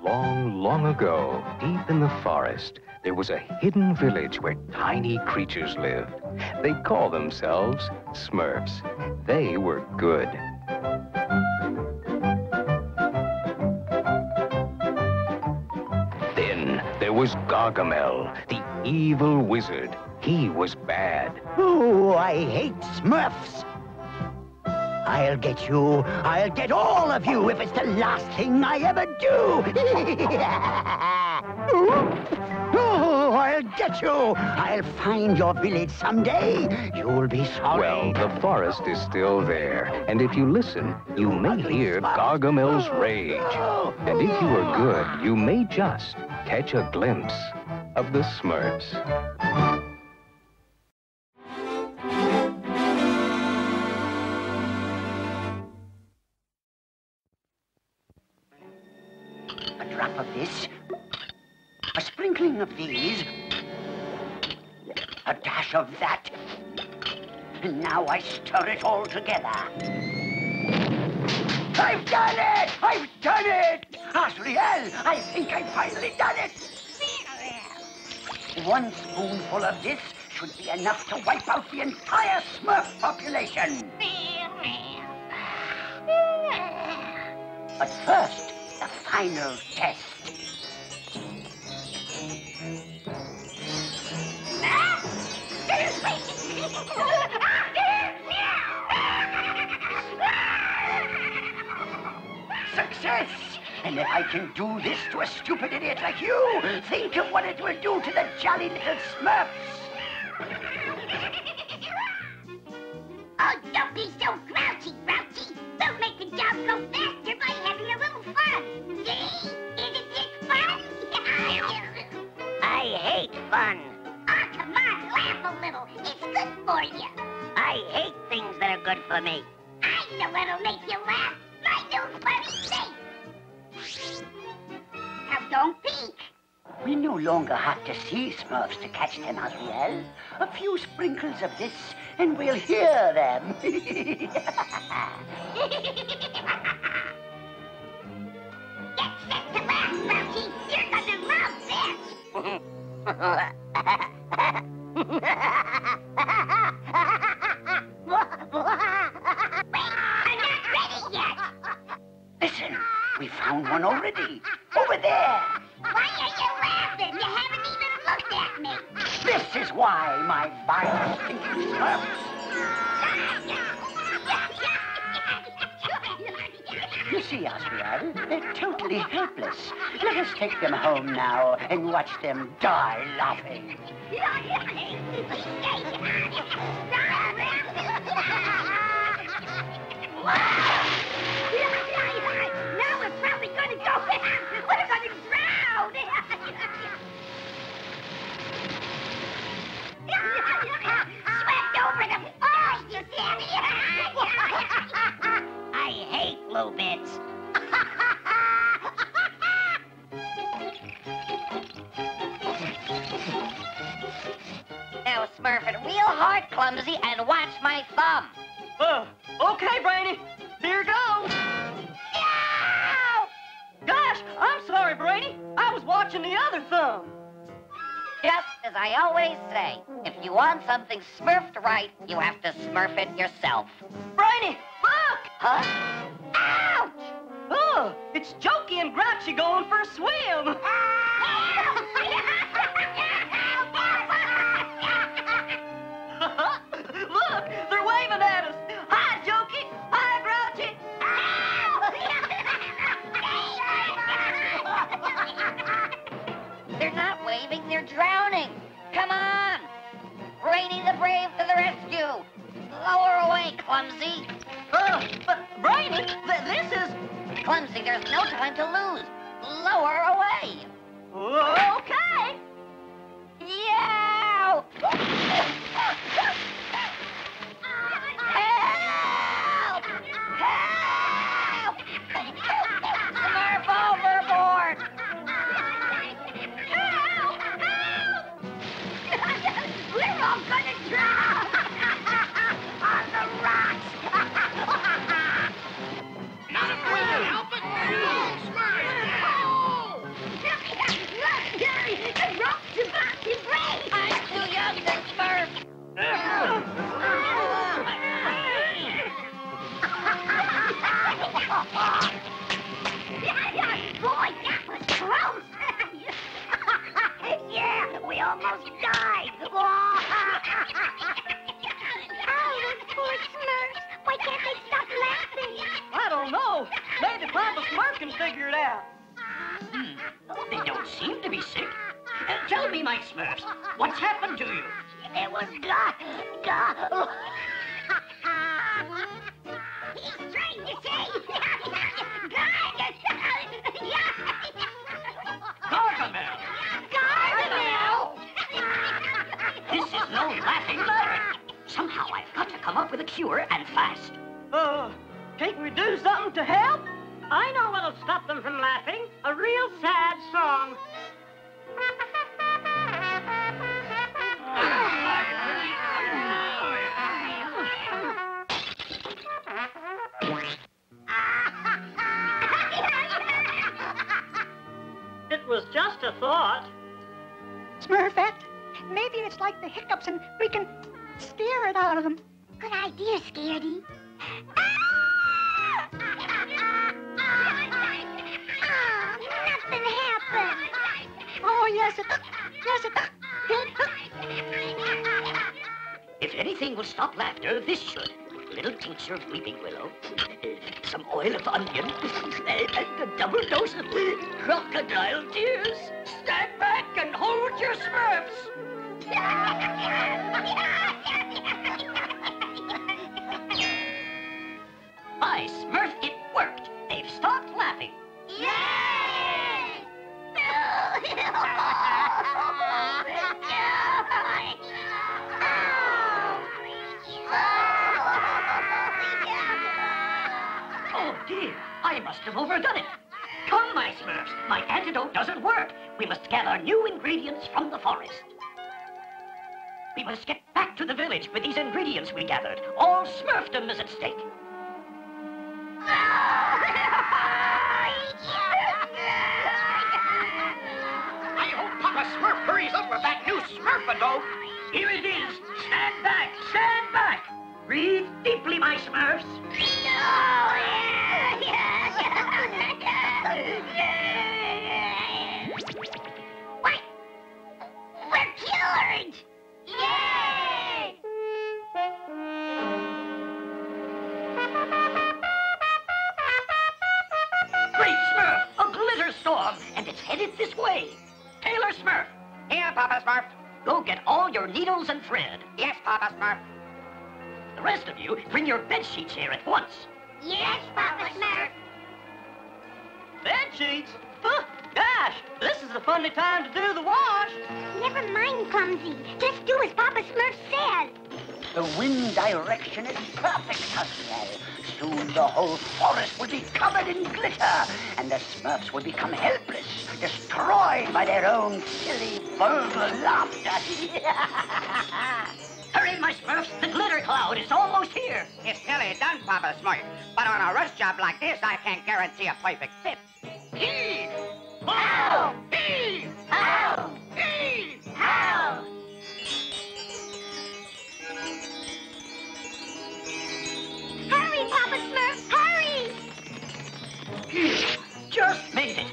Long, long ago, deep in the forest, there was a hidden village where tiny creatures lived. They called themselves Smurfs. They were good. Then there was Gargamel, the evil wizard. He was bad. Oh, I hate Smurfs. I'll get you. I'll get all of you if it's the last thing I ever do. Oh, I'll get you. I'll find your village someday. You'll be sorry. Well, the forest is still there. And if you listen, you may hear Gargamel's rage. And if you are good, you may just catch a glimpse of the Smurfs. A sprinkling of these, a dash of that, and now I stir it all together. I've done it! I've done it! Azrael, I think I've finally done it! 1 spoonful of this should be enough to wipe out the entire Smurf population. But first, the final test. Success! And if I can do this to a stupid idiot like you, think of what it will do to the jolly little Smurfs! Oh, don't be so grouchy, Grouchy! We'll make the job go faster by having a little fun! See? Isn't it fun? I hate fun! Laugh a little. It's good for you. I hate things that are good for me. I know what'll make you laugh. My new funny thing. Now don't peek. We no longer have to see Smurfs to catch them, Azrael. A few sprinkles of this, and we'll hear them. Get set to laugh, Grouchy. You're gonna love this. One already. Over there. Why are you laughing? You haven't even looked at me. This is why, my vile thinking Smurfs. You see, Azrael, they're totally helpless. Let us take them home now and watch them die laughing. Bits. Now, Smurf, it real hard, clumsy, and watch my thumb. Okay, Brainy. Here goes. Ew! Gosh, I'm sorry, Brainy. I was watching the other thumb. Just as I always say, if you want something smurfed right, you have to smurf it yourself. Brainy, look! Huh? Ouch! Oh, it's Jokey and Grouchy going for a swim. Look, they're waving at us. Hi, Jokey. Hi, Grouchy. They're not waving, they're drowning. Come on. Brainy the Brave to the rescue. Lower away, Clumsy. But Brainy, this is... Clumsy, there's no time to lose. Lower away. Okay. Yow! Help! Help! Smurf overboard! Help! Help! We're all gonna drown! On the rocks! Boy, that was gross. Yeah, we almost died. Oh, those poor Smurfs. Why can't they stop laughing? I don't know. Maybe Papa Smurf can figure it out. They don't seem to be sick. Tell me, my Smurfs, what's happened to you? It was God. He's trying to say Gargamel. Gargamel. This is no laughing matter. Somehow I've got to come up with a cure and fast. Can't we do something to help? I know what'll stop them from laughing. A real sad song. It was just a thought. Smurfette, maybe it's like the hiccups and we can scare it out of them. Good idea, Scaredy. Nothing happened. Oh, yes, it did. Yes, it did. If anything will stop laughter, this should. Little tincture of weeping willow, some oil of onion, and a double dose of crocodile tears. Stand back and hold your Smurfs. My Smurf, it worked. They've stopped laughing. Yay! Oh, dear. I must have overdone it. Come, my Smurfs. My antidote doesn't work. We must gather new ingredients from the forest. We must get back to the village with these ingredients we gathered. All Smurfdom is at stake. I hope Papa Smurf hurries up with that new Smurfadote. Here it is. Stand back, stand back. Breathe deeply, my Smurfs. What? We're cured! Yay! Great Smurf, a glitter storm, and it's headed this way. Taylor Smurf. Here, Papa Smurf. Go get all your needles and thread. Yes, Papa Smurf. The rest of you, bring your bed sheets here at once. Yes, Papa Smurf. Bed sheets? Huh, gosh, this is a funny time to do the wash. Never mind, Clumsy. Just do as Papa Smurf said. The wind direction is perfect, Cosmo. Soon the whole forest will be covered in glitter, and the Smurfs will become helpless, destroyed by their own silly, vulgar laughter. Hurry, my Smurfs, the glitter cloud is almost here. It's nearly done, Papa Smurf. But on a rush job like this, I can't guarantee a perfect fit. Heave! Ow! Heave! Ow! Heave! Ow! Hurry, Papa Smurf, hurry! Just made it.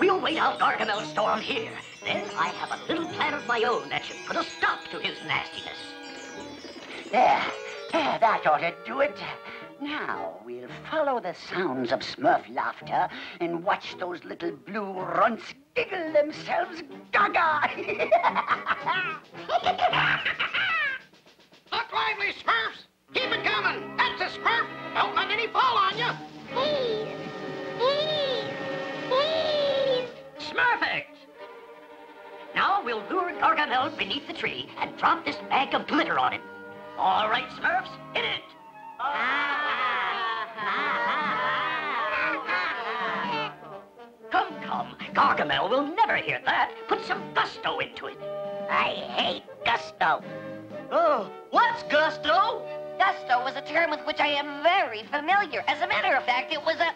We'll wait out Gargamel's storm here. Then I have a little plan of my own that should put a stop to his nastiness. There, that ought to do it. Now we'll follow the sounds of Smurf laughter and watch those little blue runts giggle themselves gaga. Look lively, Smurfs! Keep it coming! That's a Smurf! Don't let any fall on you! Please! Please! Please! Smurfix! Now we'll lure Gargamel beneath the tree and drop this bag of glitter on him. All right, Smurfs, hit it! Come, Gargamel will never hear that. Put some gusto into it. I hate gusto. Oh, what's gusto? Gusto was a term with which I am very familiar. As a matter of fact, it was a...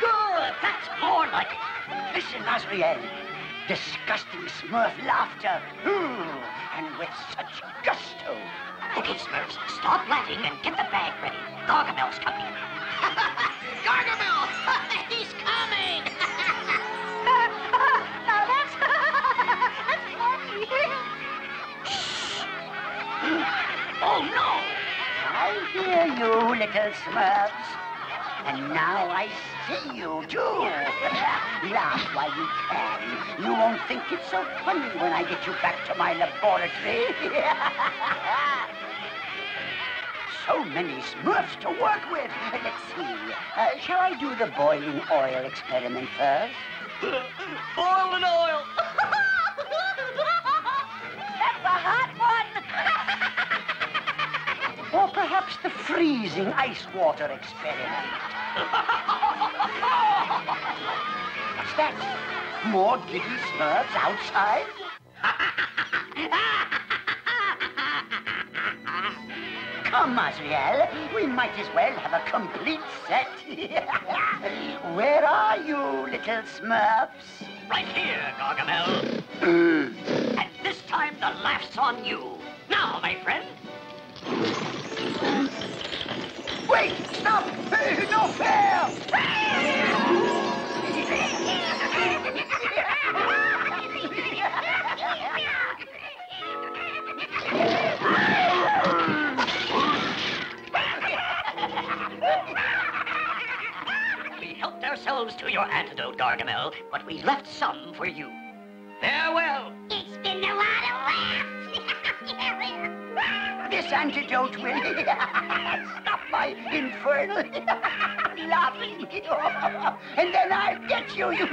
Good, that's more like it. Listen, Azriel. disgusting Smurf laughter. Ooh, and with such gusto. Okay, Smurfs, stop laughing and get the bag ready. Gargamel's coming. Gargamel! He's coming! Now that's... that's funny. Shh. Oh, no! I hear you, little Smurfs. And now I see you, too. Laugh while you can. You won't think it's so funny when I get you back to my laboratory. So many Smurfs to work with. Let's see. Shall I do the boiling oil experiment first? Boil and oil. That's a hot one. Or perhaps the freezing ice water experiment. What's that? More giddy Smurfs outside? Come, Azrael, we might as well have a complete set. Where are you, little Smurfs? Right here, Gargamel. And this time the laugh's on you. Now, my friend. Wait, stop! No fair! Ourselves to your antidote, Gargamel, but we left some for you. Farewell. It's been a lot of laughs. This antidote will stop my infernal laughing. And then I'll get you, you.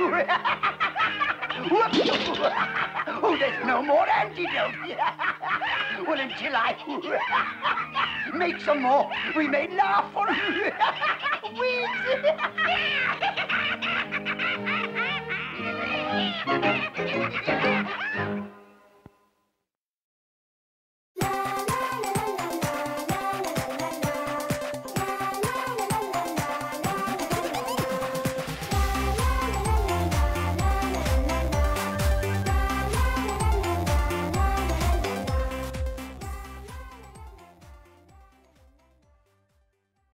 Oh, there's no more antidote. Well, until I make some more, we may laugh for weeks.